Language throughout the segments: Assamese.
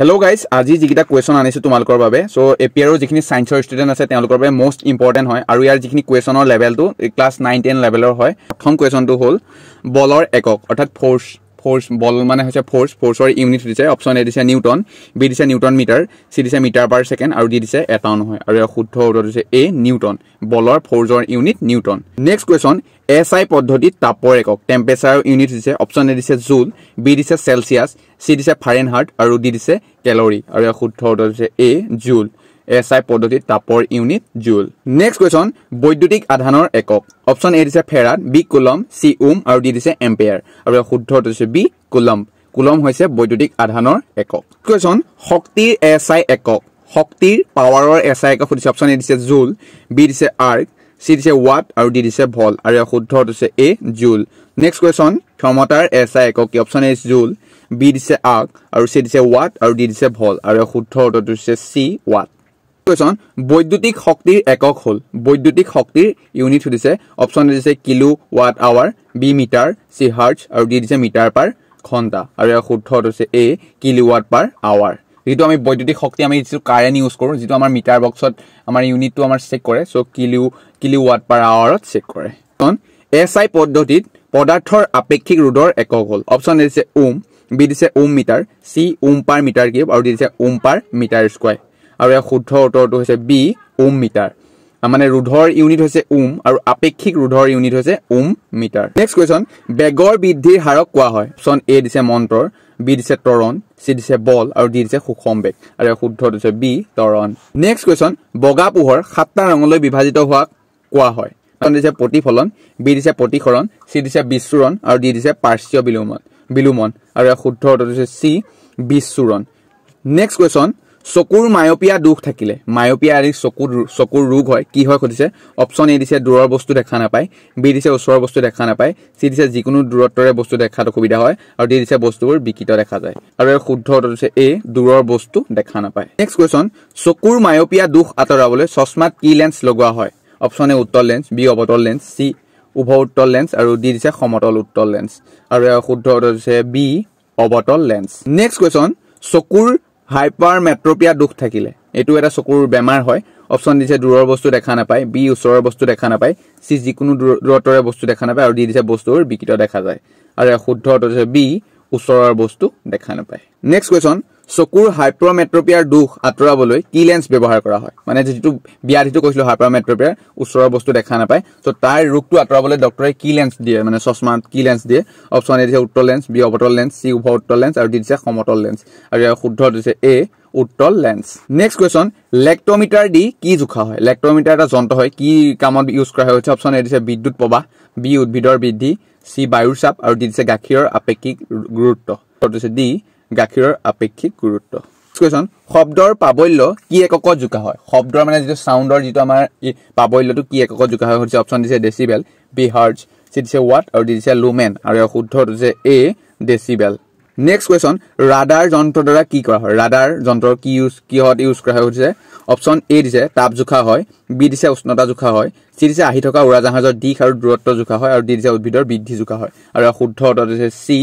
Hello guys, আজি জিকিটা কোয়েশন আনিছে তোমালকৰ বাবে সো এপিআৰও যিখিনি সায়েন্সৰ ষ্টুডেন্ট আছে তেওঁলোকৰ বাবে মোস্ট ইম্পৰ্টেন্ট হয় আৰু ইয়াৰ যিখিনি কোয়েশনৰ লেভেলটো ক্লাস 9 10 লেভেলৰ হয় প্ৰথম কোয়েশনটো হ'ল বলৰ একক অৰ্থাৎ ফোৰ্স ফোৰ্স বল মানে হৈছে ফোৰ্স ফোৰ্সৰ ইউনিট দিছে অপচন এ দিছে নিউটন বি দিছে নিউটন মিটাৰ সি দিছে মিটাৰ পাৰ সেকেন্ড আৰু ডি দিছে এটাউন হয় আৰু শুদ্ধ উত্তৰ দিছে এ নিউটন বলৰ ফোৰ্সৰ unit newton next question SI পদ্ধতি তাপৰ একক টেম্পারেচার ইউনিট দিছে অপচন এ দিছে জুল বি দিছে সেলসিয়াস সি দিছে ফারেনহাইট আৰু ডি দিছে ক্যালোৰি আৰু শুদ্ধ উত্তৰ দিছে এ জুল SI পদ্ধতি তাপৰ ইউনিট জুল নেক্সট কোয়েশন বৈদ্যুতিক আধানৰ একক অপচন এ দিছে farad B coulomb C ohm আৰু ডি দিছে এম্পিয়াৰ আৰু শুদ্ধ উত্তৰ দিছে বি কুলম কুলম হৈছে বৈদ্যুতিক আধানৰ একক কোয়েশন শক্তিৰ SI একক শক্তিৰ পাৱাৰৰ SI একক সুধিছে অপচন এ দিছে জুল বি দিছে erg C is a watt or D is a volt or a good thought to say a joule. Next question, thermometer SI ekok option A is joule, B is a arc or C is a watt or D is a volt or a good thought to say C watt. Question, বৈদ্যুতিক শক্তিৰ একক হল বৈদ্যুতিক শক্তিৰ ইউনিট হৈছে অপচন দিছে kilowatt hour B metre C hertz আৰু ডি দিছে মিটাৰ পাৰ ঘন্টা আৰু শুদ্ধ হৈছে A kilowatt per hour যেটো আমি বৈদ্যুতিক শক্তি আমি কাৰেন্ট ইউজ কৰো যেটো আমাৰ মিটাৰ বক্সত আমাৰ ইউনিটটো আমাৰ চেক কৰে সো কিলো ওয়াট পাৰ আৱাৰত চেক কৰে কোন এসআই পদ্ধতিত পদাৰ্থৰ আপেক্ষিক ৰোধৰ একক হল অপচন এ দিছে ওহম বি দিছে ohm metre C ohm per metre cube আৰু দিছে ওহম পাৰ মিটাৰ স্কয়াৰ আৰু শুদ্ধ উত্তৰটো হৈছে বি ওহম মিটাৰ মানে ৰোধৰ ইউনিট হৈছে ওহম আৰু আপেক্ষিক ৰোধৰ ইউনিট হৈছে ওহম মিটাৰ নেক্সট কোৱেশ্চন বেগৰ বৃদ্ধিৰ হাৰক কোৱা হয় অপচন এ দিছে মন্তৰ বি দিছে তৰণ সি দিছে বল আৰু ডি দিছে সুষম বেগ আৰু শুদ্ধ দিছে বি তৰণ নেক্সট কোৱেশ্চন বগা পোহৰ সাতটা ৰঙলৈ বিভাজিত হোৱা কোৱা হয় অপচন দিছে প্ৰতিফলন বি দিছে প্ৰতিসৰণ সি দিছে বিচ্ছুৰণ আৰু ডি দিছে পাৰ্শ্বীয় বিলোমন আৰু শুদ্ধ দিছে সি বিচ্ছুৰণ নেক্সট কোৱেশ্চন চকুৰ মায়োপিয়া দুখ থাকিলে মায়োপিয়া আৰু চকুৰ ৰোগ হয় কি হয় কতিছে অপচন এ দিছে দূৰৰ বস্তু দেখা না পায় বি দিছে ওচৰৰ বস্তু দেখা না পায় সি দিছে যিকোনো দূৰত্বৰে বস্তু দেখাটো সুবিধা হয় আৰু ডি দিছে বস্তুবোৰ বিকিত দেখা যায় আৰু শুদ্ধ উত্তৰ হৈছে এ দূৰৰ বস্তু দেখা না পায় নেক্সট কোৱেশ্চন চকুৰ মায়োপিয়া দুখ আতৰাবলৈ চশমাত কি লেন্স লগোৱা হয় অপচন এ উত্তল লেন্স বি অবতল লেন্স সি উভয় উত্তল লেন্স আৰু ডি দিছে সমতল উত্তল লেন্স আৰু শুদ্ধ উত্তৰ হৈছে বি অবতল লেন্স নেক্সট কোৱেশ্চন চকুৰ হাইপাৰমেট্ৰোপিয়া দুখ থাকিলে এটো এটা চকুৰ বেমাৰ হয় অপচন দিছে দূৰৰ বস্তু দেখা না পায় বি ওচৰৰ বস্তু দেখা না পায় সি যিকোনো দূৰত্বৰে বস্তু দেখা না পায় আৰু ডি দিছে বস্তুৰ বিকিত দেখা যায় আৰু শুদ্ধ উত্তৰ হৈছে বি ওচৰৰ বস্তু দেখা না পায় নেক্সট কোৱেশ্চন চকুৰ হাইপাৰমেট্ৰোপিয়াৰ দুখ আতৰাবলৈ কি লেন্স ব্যৱহাৰ কৰা হয় মানে যেটো বিয়াৰিটো কৈছিল হাইপাৰমেট্ৰোপিয়া ওচৰৰ বস্তু দেখা না পায় সো তাৰ ৰোগটো আতৰাবলৈ ডক্টৰে কি লেন্স দিয়ে মানে চশমাত কি লেন্স দিয়ে অপচন এ দিছে উত্তল লেন্স বি অবতল লেন্স সি উভয় উত্তল লেন্স আৰু ডি দিছে সমতল লেন্স আৰু শুদ্ধ দিছে এ উত্তল লেন্স নেক্সট কোৱেশ্চন লেক্টোমিটাৰ দি কি জোখা হয় লেক্টোমিটাৰ এটা যন্ত্ৰ হয় কি কামত ইউজ কৰা হয় অপচন এ দিছে বিদ্যুৎ প্ৰবাহ বি উদ্ভিদৰ বৃদ্ধি সি বায়ুৰ চাপ আৰু ডি দিছে গাখীৰৰ আপেক্ষিক গুৰুত্ব দিছে ডি গাখীৰৰ আপেক্ষিক গুৰুত্ব কোৱেশ্চন শব্দৰ পাবল্য কি একক জোখা হয় শব্দৰ মানে যেটো সাউন্ডৰ যেটো আমাৰ পাবল্যটো কি একক জোখা হয় হৈছে অপচন দিছে ডেসিবেল বি হাৰ্জ সি দিছে ওয়াট আৰু ডি দিছে লুমেন আৰু শুদ্ধ দিছে A decibel next question radar যন্ত্ৰৰ দ্বাৰা কি কৰা হয় ৰাডাৰ যন্ত্ৰৰ কিহত ইউজ কৰা হৈছে অপচন এ দিছে তাপ জোখা হয় বি দিছে উষ্ণতা জোখা হয় সি দিছে আহি থকা উৰাজাহাজৰ দিশ আৰু দূৰত্ব জোখা হয় আৰু ডি দিছে উদ্ভিদৰ বৃদ্ধি জোখা হয় আৰু শুদ্ধ উত্তৰ দিছে সি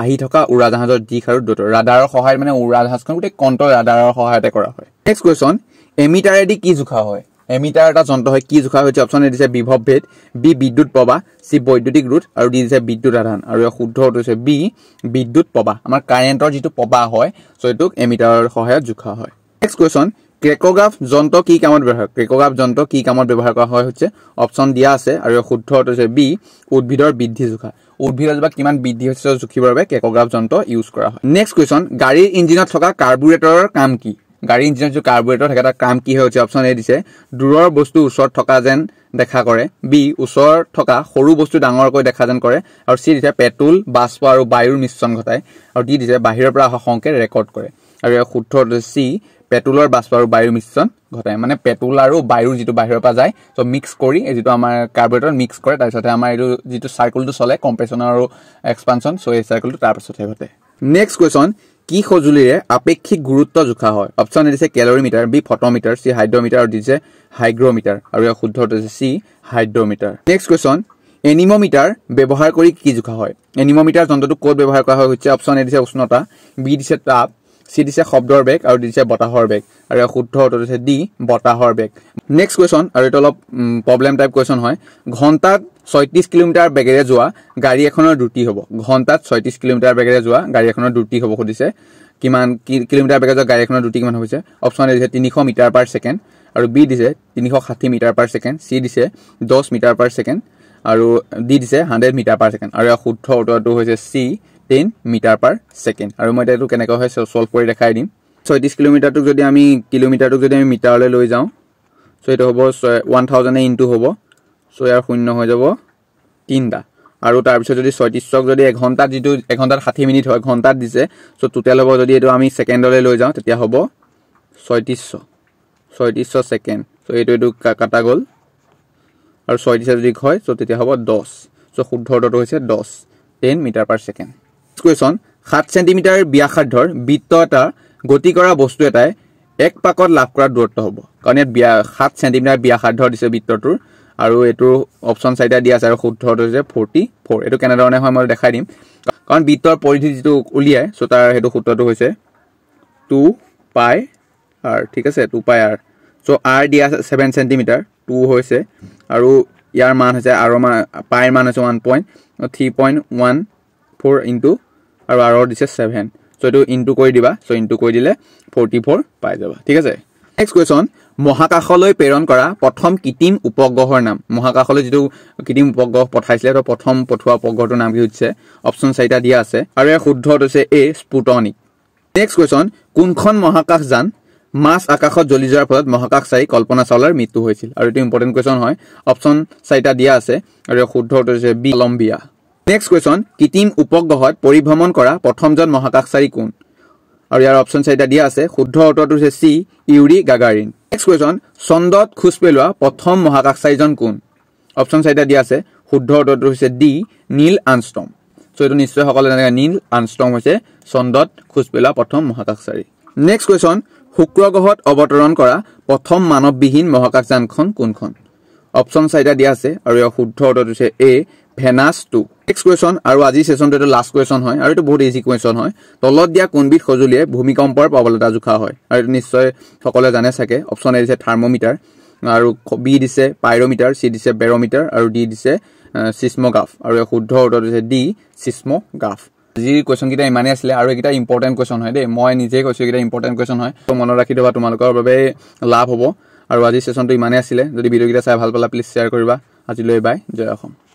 আহি থকা উৰাজাহাজৰ দিশ আৰু দূৰত্ব ৰাডাৰৰ সহায়ত মানে উৰাজাহাজখন গোটেই কণ্ট্ৰল ৰাডাৰৰ সহায়তে কৰা হয় নেক্সট কোৱেশ্চন এমিটাৰেদি কি জোখা হয় এমিটাৰ এটা যন্ত্ৰ হয় কি জোখা হৈছে অপচন এ দিছে বিভৱ ভেদ বি বিদ্যুৎ প্ৰবাহ সি বৈদ্যুতিক ৰোধ আৰু ডি দিছে বিদ্যুৎ আধান আৰু শুদ্ধ উত্তৰ হৈছে বি বিদ্যুৎ প্ৰবাহ আমাৰ কাৰেণ্টৰ যেটো প্ৰবাহ হয় সো এটোক এমিটাৰৰ সহায়ত জোখা হয় নেক্সট কোৱেশ্চন ক্লেকোগ্ৰাফ যন্ত্ৰ কি কামত ব্যৱহাৰ ক্লেকোগ্ৰাফ যন্ত্ৰ কি কামত ব্যৱহাৰ কৰা হয় হৈছে অপচন দিয়া আছে আৰু শুদ্ধ উত্তৰ হৈছে বি উদ্ভিদৰ বৃদ্ধি জোখা উদ্ভিদৰ বা কিমান বৃদ্ধি হৈছে জোখিবৰ বাবে ক্লেকোগ্ৰাফ যন্ত্ৰ ইউজ কৰা হয় নেক্সট কোৱেশ্চন গাড়ীৰ ইঞ্জিনত থকা কাৰ্বুৰেটৰৰ কাম কি গাড়ী ইঞ্জিনৰ যে কাৰ্বুৰেটৰ থাকে তাৰ কাম কি হৈছে অপচন এ দিছে দূৰৰ বস্তু ওচৰত থকা যেন দেখা কৰে বি ওচৰত থকা সৰু বস্তু ডাঙৰকৈ দেখা যেন কৰে আৰু সি দিছে পেট্ৰল বাষ্প আৰু বায়ুৰ মিশ্ৰণ ঘটায় আৰু ডি দিছে বাহিৰৰ পৰা সংকেত ৰেকৰ্ড কৰে আৰু শুদ্ধ সি পেট্ৰলৰ বাষ্প আৰু বায়ুৰ মিশ্ৰণ ঘটায় মানে পেট্ৰল আৰু বায়ুৰ যেটো বাহিৰৰ পৰা যায় সো মিক্স কৰি যেটো আমাৰ কাৰ্বুৰেটৰ মিক্স কৰে তাৰ পিছতে আমাৰ এটো যেটো সাইকেলটো চলে কম্প্ৰেছন আৰু এক্সপানশন সো এই সাইকেলটো তাৰ পিছতে ঘটে নেক্সট কোৱেশ্চন কি সজুলিৰে আপেক্ষিক গুৰুত্ব জোখা হয় অপচন এ দিছে ক্যালোৰিমিটাৰ বি ফটোমিটাৰ সি হাইড্ৰোমিটাৰ আৰু দিছে হাইগ্ৰোমিটাৰ আৰু শুদ্ধ উত্তৰ হৈছে সি হাইড্ৰোমিটাৰ নেক্সট কোৱেশ্চন এনিমোমিটাৰ ব্যৱহাৰ কৰি কি জোখা হয় এনিমোমিটাৰ যন্ত্ৰটো ক'ত ব্যৱহাৰ কৰা হয় হৈছে অপচন এ দিছে উষ্ণতা বি দিছে তাপ C is a hobdor bag or this is a botahor bag. Are a hood D botahor bag. Next question, a little problem type question. Hoy Ghontat 36 kilometer bagere joa gari ekhono duty hobo. Ghontat 36 kilometer bagere joa gari ekhono duty hobo hodise. Kiman kilometer bagere gari ekhono duty kiman hoise. Option is 300 meter per second. Or B is a 360 meter per second. C is a 10 meter per second. Or D is a 100 meter per second. Are a hood to C 10 meter per second. Aru moi etu keneka hoy solve kori dekhai dim. 36 kilometer tuk jodi ami kilometer tuk jodi ami meter le loi jao. So etu hobo 1000 into hobo. So yar shunno hoy jabo 3 da. Aru tar pisot jodi 36 jodi 1 ghonta jitu 1 ghontar 60 minute hoy ghontar dise. So total hobo jodi etu ami second le loi jao tetia hobo 3600 second. So etu kata gol. Aru 36 jodi hoy so tetia hobo 10. So shuddho to hoise 10. 10 meter per second. Next question, 7 centimeter biakhadhor bittota goti kora bostu etai ek pakor labh kora durotto hobo. Karon et 7 centimeter biakhadhor dise bittotur aru etu option side dia ase aru shuddho hoise 44. Etu kena dhorone hoy moi dekhai dim. Karon bittor poridhi jitu uliye so tar hetu shuddho to hoise 2 pi r. Thik ase 2 pi r. So r dia 7 centimeter 2 hoise aru यार मान है आरो मान पाई मान है 1.314 into और आरो दिसे 7 सो इटू into कोई दिबा सो into कोई दिले 44 पाई जाबा ठीक है सर. नेक्स्ट क्वेश्चन महाकाखলৈ প্ৰেৰণ কৰা প্ৰথম কৃত্ৰিম উপগ্ৰহৰ নাম. মহাকাখলৈ যেটো কৃত্ৰিম উপগ্ৰহ পঠাইছিলে তো প্ৰথম পঠোৱা উপগ্ৰহৰ নাম কি হৈছে? অপচন চাইটা দিয়া আছে আৰু এ শুদ্ধ হৈছে এ স্পুটনিক. নেক্সট क्वेश्चन কোনখন মহাকাশ যান মাস আকাশত জ্বলি যোৱাৰ ফলত মহাকাশ চাই কল্পনা চাওলাৰ মৃত্যু হৈছিল? আৰু এটা ইম্পৰ্টেন্ট কোৱেশ্চন হয় অপচন চাইটা দিয়া আছে আৰু শুদ্ধ উত্তৰ হৈছে বি কলম্বিয়া. নেক্সট কোৱেশ্চন কৃত্ৰিম উপগ্ৰহত পৰিভ্ৰমণ কৰা প্ৰথমজন মহাকাশচাৰী কোন? আৰু ইয়াৰ অপচন চাইটা দিয়া আছে শুদ্ধ উত্তৰটো হৈছে সি ইউৰি গাগাৰিন. নেক্সট কোৱেশ্চন চন্দ্ৰত খোজ পেলোৱা প্ৰথম মহাকাশচাৰীজন কোন? অপচন চাইটা দিয়া আছে শুদ্ধ উত্তৰটো হৈছে ডি নীল আৰ্মষ্ট্ৰং. সো এইটো নিশ্চয় সকলোৱে জানে নীল আৰ্মষ্ট্ৰং হৈছে চন্দ্ৰত খোজ পেলোৱা প্ৰথম মহাকাশচাৰী. নেক্সট কোৱেশ্চন শুক্ৰ গ্ৰহত অবতৰণ কৰা প্ৰথম মানৱবিহীন মহাকাশযানখন কোনখন? অপচন সাইডা দিয়া আছে আৰু এ শুদ্ধ উত্তৰ হৈছে এ ভেনাস 2. নেক্সট কোৱেশ্চন আৰু আজি সেশনটো এটা লাস্ট কোৱেশ্চন হয় আৰু এটা বহুত ইজি কোৱেশ্চন হয় তলত দিয়া কোনবিধ সঁজুলিয়ে ভূমিকম্পৰ প্ৰবলতা জোখা হয়? আৰু এটা নিশ্চয় সকলোৱে জানে থাকে. অপচন এ দিছে থাৰ্মোমিটাৰ আৰু বি দিছে পাইৰোমিটাৰ, সি দিছে বেৰোমিটাৰ আৰু ডি দিছে সিসমোগ্ৰাফ আৰু এ শুদ্ধ উত্তৰ হৈছে ডি সিসমোগ্ৰাফ. जी क्वेश्चन किटा इमाने आसले आरो एकिटा इम्पोर्टेन्ट क्वेश्चन है दे মই নিজে কৈছো একিটা ইম্পৰ্টেন্ট কোৱেশ্চন হয় তো মন ৰাখি দবা তোমালোকৰ বাবে লাভ হ'ব আৰু আজি সেশনটো ইমানে আছিলে যদি ভিডিঅ' কিটা চাই ভাল পালা প্লিজ শ্বেয়াৰ কৰিবা আজিলৈ বাই জয় অসম.